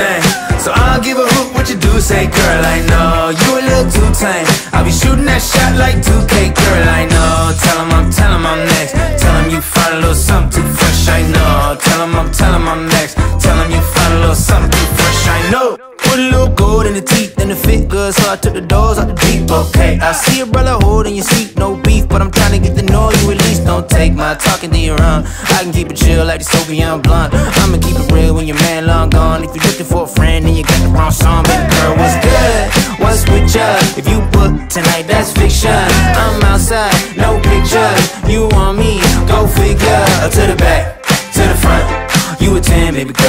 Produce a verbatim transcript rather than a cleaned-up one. thing. So I don't give a hoot what you do say, girl, I know you a little too tame. I'll be shooting that shot like two K, girl, I know. Tell him I'm, tell him I'm next. Tell him you find a little something too fresh, I know. Tell him I'm, tell him I'm next. Tell him you find a little something too fresh, I know. Put a little gold in the teeth and it fit good, so I took the doors out the deep, okay. I see a brother holding your seat, no beef, but I'm trying to get to know you at least. Don't take my talking to your own. I can keep it chill like the Soviet blunt. I'ma keep it real when your man long gone. If you're looking for a friend, then you got the wrong song. Baby girl, what's good? What's with ya? If you book tonight, that's fiction. I'm outside, no pictures. You want me? Go figure. Up to the back, to the front. You a ten, baby girl.